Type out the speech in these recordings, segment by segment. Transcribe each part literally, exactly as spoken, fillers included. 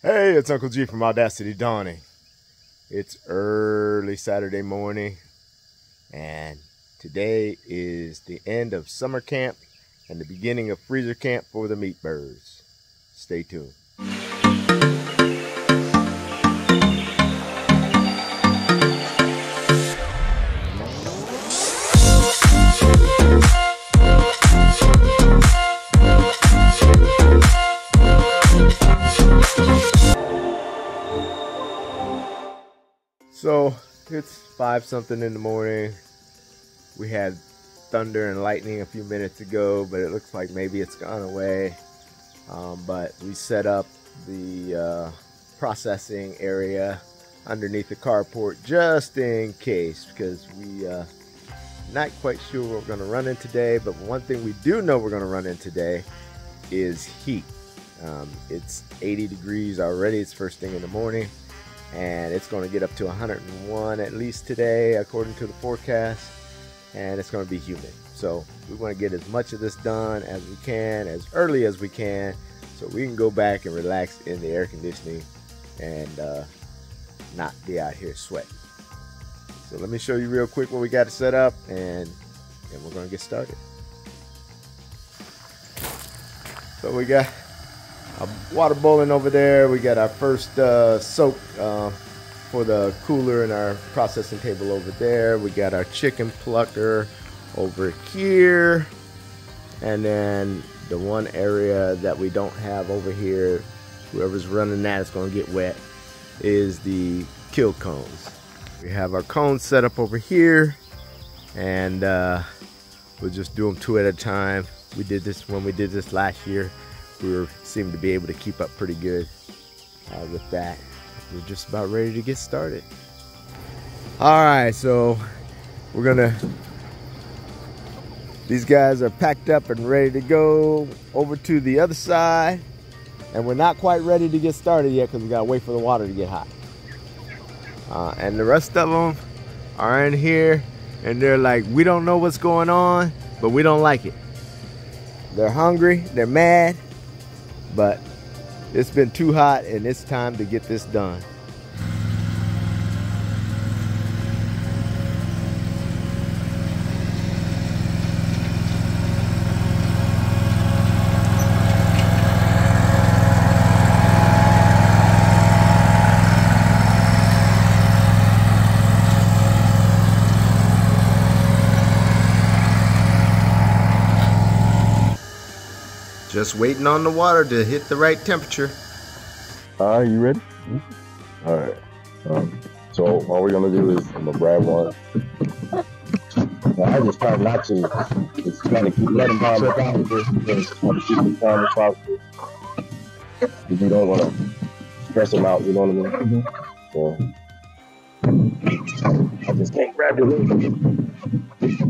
Hey, it's Uncle G from Audacity Dawning. It's early Saturday morning, and today is the end of summer camp and the beginning of freezer camp for the meat birds. Stay tuned. So it's five something in the morning. We had thunder and lightning a few minutes ago, but it looks like maybe it's gone away. Um, but we set up the uh, processing area underneath the carport just in case, because we uh, not quite sure what we're gonna run in today. But one thing we do know we're gonna run in today is heat. Um, it's eighty degrees already. It's first thing in the morning. And it's going to get up to one hundred and one at least today, according to the forecast, and it's going to be humid. So we want to get as much of this done as we can, as early as we can, so we can go back and relax in the air conditioning and uh, not be out here sweating. So let me show you real quick what we got to set up, and then we're going to get started. So we got water boiling over there. We got our first uh, soak uh, for the cooler and our processing table over there. We got our chicken plucker over here, and then the one area that we don't have over here, whoever's running that is going to get wet, is the kill cones. We have our cones set up over here, and uh, we'll just do them two at a time. We did this when we did this last year. We were, seemed to be able to keep up pretty good uh, with that. We're just about ready to get started. All right, so we're gonna, these guys are packed up and ready to go over to the other side, and we're not quite ready to get started yet because we gotta wait for the water to get hot. Uh, and the rest of them are in here, and they're like, we don't know what's going on, but we don't like it. They're hungry, they're mad, but it's been too hot and it's time to get this done. Just waiting on the water to hit the right temperature. Are uh, you ready? Mm-hmm. All right. Um, so all we're gonna do is I'm gonna grab one. I just try not to. Just gotta keep letting them check out because you don't want to stress them out. You know what I mean? Mm-hmm. So I just can't grab it.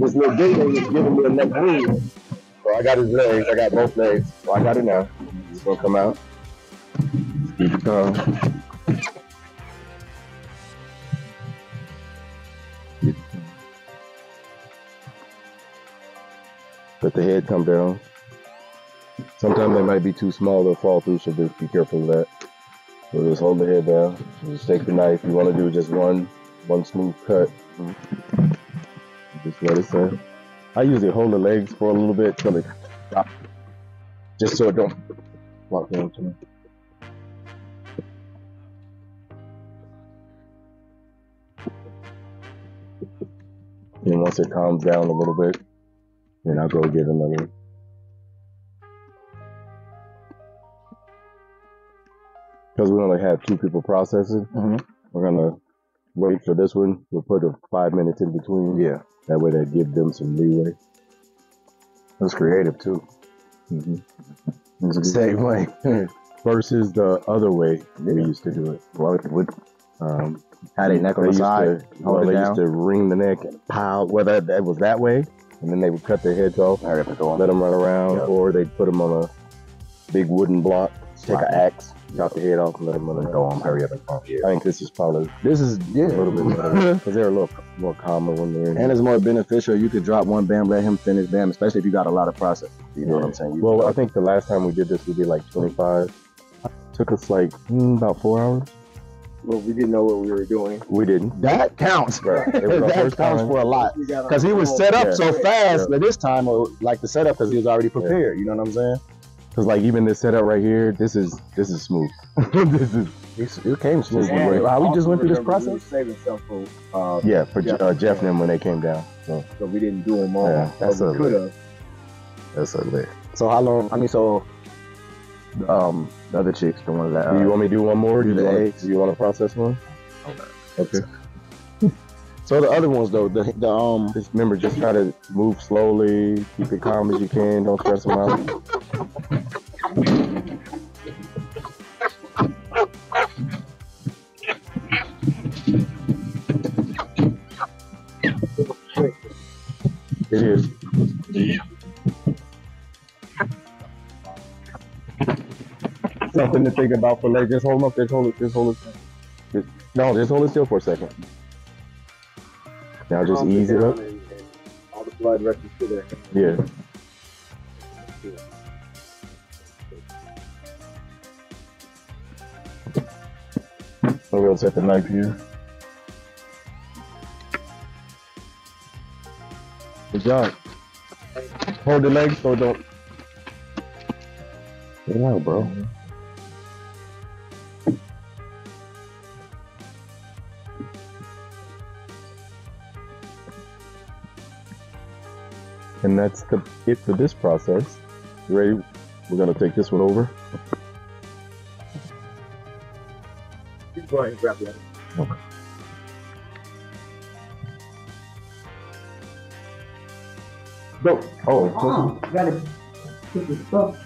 This little gateway is giving me a neck wound. So I got his legs, I got both legs, so I got it now. It's gonna come out. Keep it calm. Let the head come down. Sometimes they might be too small, they'll fall through, so just be careful of that. So just hold the head down, just take the knife. You wanna do just one, one smooth cut. Just let it sit. I usually hold the legs for a little bit till they stop, just so it don't walk down to me. And once it calms down a little bit, then I'll go get another. Because we only have two people processing, mm-hmm. We're gonna wait for this one. We'll put a five minutes in between. Yeah. That way that gives them some leeway. That's creative too. Mm-hmm. It's the same way. Versus the other way they yeah. used to do it. Well, with, um, had a neck on the side. To, well, they down. used to wring the neck and pile. Well, that, that was that way. And then they would cut their heads off, right, let them run around, yep. Or they'd put them on a big wooden block, take right. an axe, chop the head off, and let them run around. Hurry up and come. I think this is probably this is yeah. a little bit better because they're a little more calmer when they're in and here. It's more beneficial. You could drop one, bam, let him finish, bam. Especially if you got a lot of process. You yeah. know what I'm saying? You well, I think the last time we did this, we did like twenty-five, took us like mm, about four hours. Well, we didn't know what we were doing. We didn't. That counts. Bro. That counts time. For a lot. Because he was set up yeah. so fast yeah. that this time, like the setup, because he was already prepared. Yeah. You know what I'm saying? Because like even this setup right here, this is this is smooth. This is it's, it came smooth. Yeah. How we just went through this process. We were saving stuff for uh, yeah for Jeff, uh, Jeff and them when they came down. So, so we didn't do them all. Yeah, that's a lit. That's a lit. So how long? I mean, so. Um, the other chicks, the ones that. Do you want me to do one more? Do, do, you, want, do you want to process one? Okay. Okay. So the other ones though, the, the um, just remember, just try to move slowly, keep it calm as you can, don't stress them out. It is. Yeah. Something to think about for later. Just hold up. Just hold it. Just hold it. Just, no, just hold it still for a second. Now just ease it up. And, and all the blood rushes to there. Yeah. So we'll set the knife here. Good job. Hold the legs so don't. Get it out, bro. And that's the it for this process. You ready? We're gonna take this one over. Keep going, grab the other. Okay. Go. Oh, oh, you gotta put the stuff.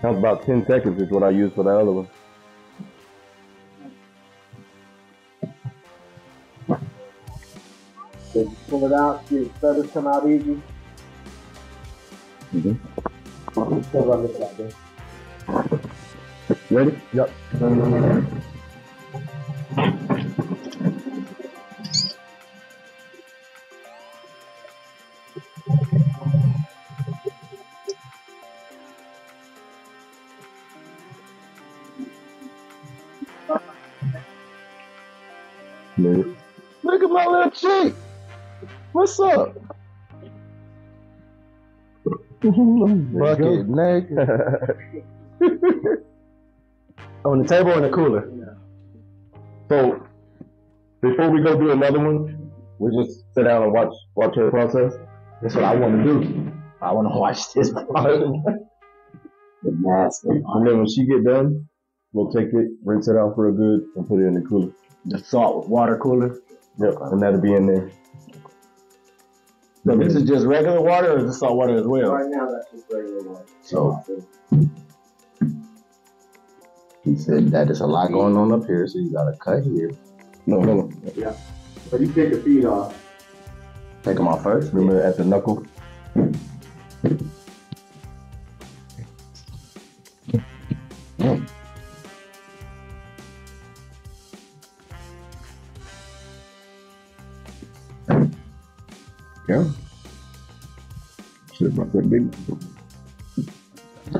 That was about ten seconds is what I used for that other one. Pull it out, see the feathers come out easy. Mm-hmm. Still run this out there. Ready? Yep. Look at my little cheek. What's up? Bucket naked. On the table and the cooler. Yeah. So, before we go do another one, we just sit down and watch watch her process. That's what I want to do. I want to watch this part. Nasty. And then when she get done, we'll take it, rinse it out real good, and put it in the cooler. The salt water cooler. Yep, and that'll be in there. So this is just regular water, or is this salt water as well? Right now, that's just regular water. So he said that there's a lot going on up here, so you gotta cut here. No, no, no. Yeah. So you take the feet off. Take them off first. Remember at the knuckle. Mm. Yeah. Shit, my foot big.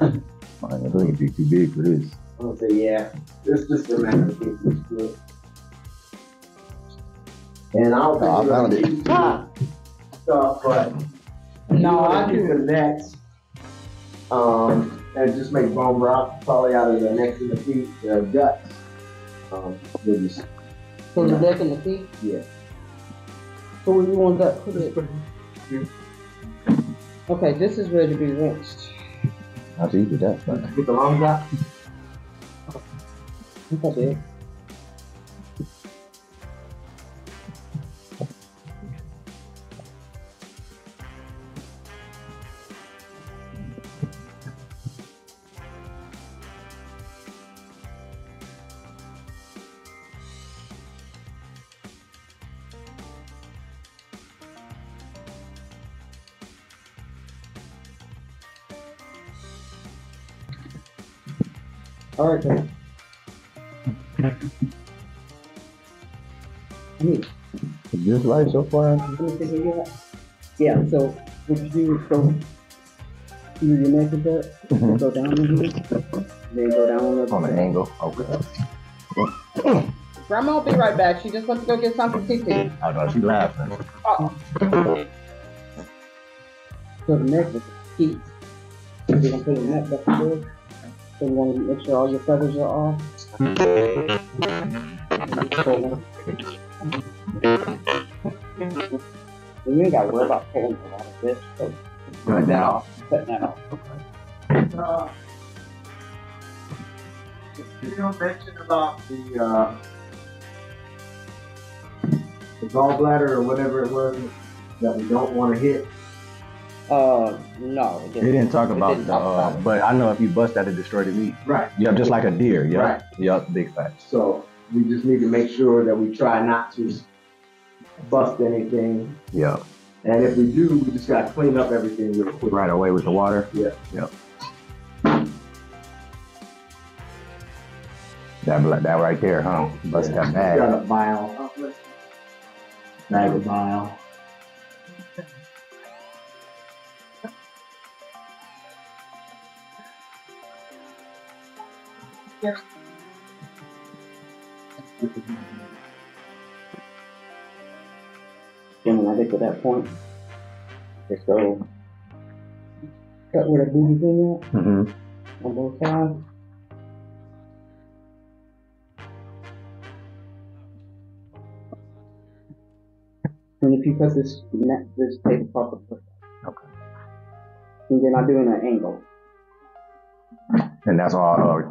Mine, I think it'd be too big for this. I'm gonna say, yeah. It's just a matter of pieces. And I'll oh, I found it. Stuff, but no, I do the next. Um, and just make bone broth probably out of the necks and the feet, the guts. Um, we'll just. So the neck and the feet? Yeah. So where you want that put it? Yeah. Okay, this is ready to be rinsed. I'll do that, but get the long out. Okay. All right, then. Is this right so far? Yeah, so would you so you your neck up, mm-hmm. go down a little bit, then go down a little bit. On an angle, okay. Grandma will be right back. She just wants to go get something to eat. I know, she's laughing. Uh-oh. So the neck is heat. You're going to put your neck up a little. So you want to make sure all your feathers are off. You ain't got to worry about pulling a lot of this. So cut that off. Cut that off. Uh, you know, mention about the, uh, the gallbladder or whatever it was that we don't want to hit. Uh, no. It didn't, they didn't talk about, didn't the, talk about uh, but I know if you bust that, it destroyed the meat. Right. Yeah, just like a deer. Yeah. Right. Yeah, big facts. So we just need to make sure that we try not to bust anything. Yeah. And if we do, we just got to clean up everything real quick. Right away with the water. Yeah. Yep. That, that right there, huh? Bust yeah. that bag. Got a vial. Bag of vial. Yeah. And when I get to that point, just go cut where the booty's in at, mm-hmm. on both sides. And if you cut this, this tablecloth up, okay. And you're not doing an angle. And that's all uh, uh,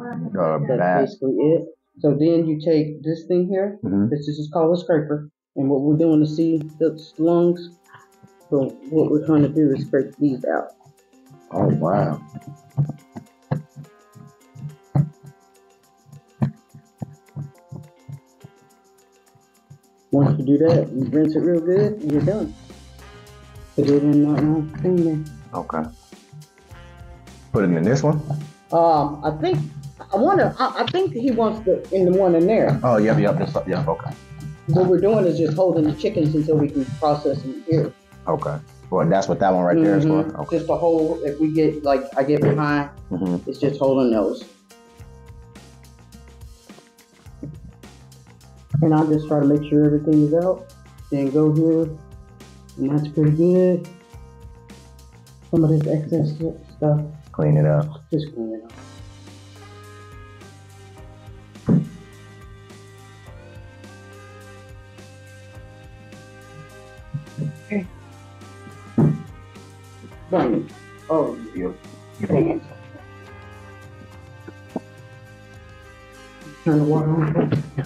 that's bad. Basically it. So then you take this thing here, mm-hmm. this is called a scraper, and what we're doing to see the lungs, so what we're trying to do is scrape these out. Oh wow. Once you do that, you rinse it real good and you're done. Put it in that nice thing there. Okay. Put it in this one? Um, I think I wanna. I, I think he wants the in the one in there. Oh yeah, yeah, this, yeah. Okay. What we're doing is just holding the chickens until we can process them here. Okay. Well, and that's what that one right mm-hmm. there is for. Okay. Just a hold. If we get like I get behind, mm-hmm. it's just holding those. And I just try to make sure everything is out. Then go here, and that's pretty good. Some of this excess stuff. Clean it up. Just clean it up. Okay. Done. Oh, you. Dang it. Turn the water on. Yeah.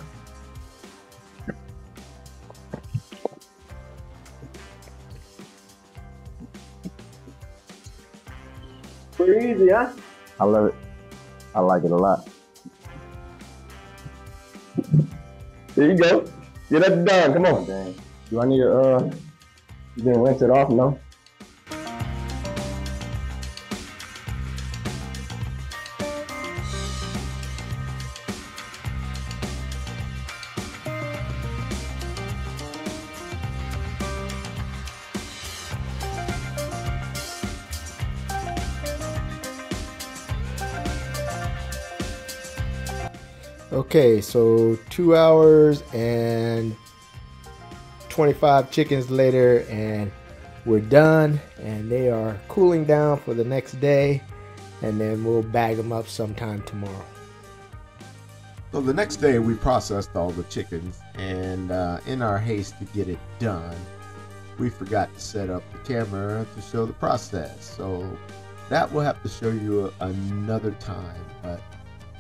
Pretty easy, huh? I love it. I like it a lot. There you go. Get that done. Come on. Dang. Do I need to, uh, you didn't rinse it off? No? Okay, so two hours and twenty-five chickens later and we're done, and they are cooling down for the next day, and then we'll bag them up sometime tomorrow. So the next day we processed all the chickens, and uh, in our haste to get it done, we forgot to set up the camera to show the process. So that we'll have to show you another time, but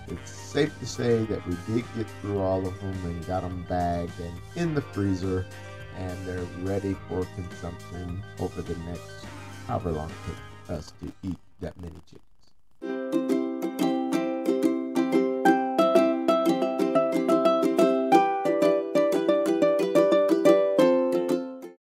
it's safe to say that we did get through all of them and got them bagged and in the freezer, and they're ready for consumption over the next however long it takes us to eat that many chickens.